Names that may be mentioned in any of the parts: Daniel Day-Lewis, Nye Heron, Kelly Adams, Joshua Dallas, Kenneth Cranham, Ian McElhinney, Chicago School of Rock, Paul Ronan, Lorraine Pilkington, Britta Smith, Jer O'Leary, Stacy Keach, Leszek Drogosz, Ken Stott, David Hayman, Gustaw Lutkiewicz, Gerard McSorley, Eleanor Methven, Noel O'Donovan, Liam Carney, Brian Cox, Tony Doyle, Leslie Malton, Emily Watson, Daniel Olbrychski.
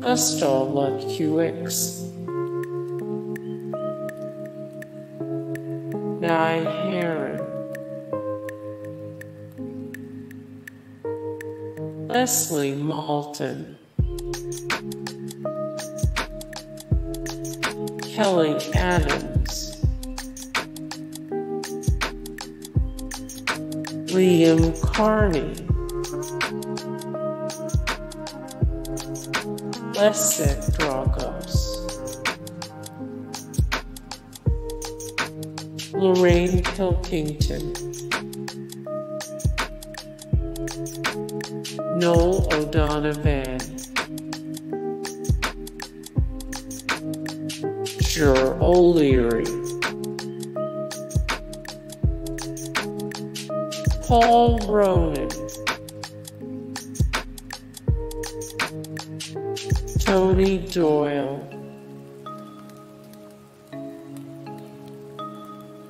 Gustaw Lutkiewicz, Nye Heron, Leslie Malton, Kelly Adams, Liam Carney, Leszek Drogosz, Lorraine Pilkington, Noel O'Donovan, Jer O'Leary, Paul Ronan, Tony Doyle,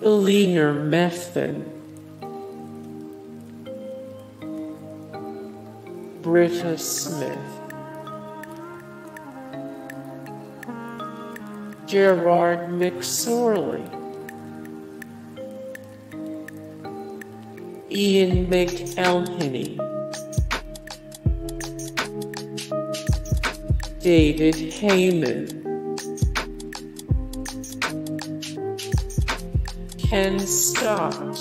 Eleanor Methven, Britta Smith, Gerard McSorley, Ian McElhinney, David Hayman, Ken Stott,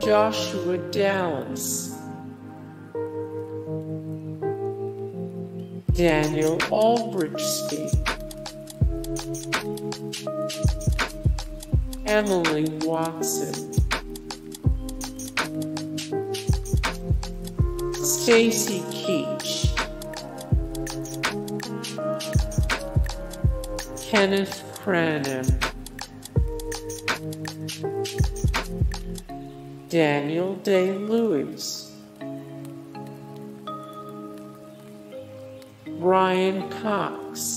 Joshua Dallas, Daniel Olbrychski, Emily Watson, Stacy Keach, Kenneth Cranham, Daniel Day-Lewis, Brian Cox.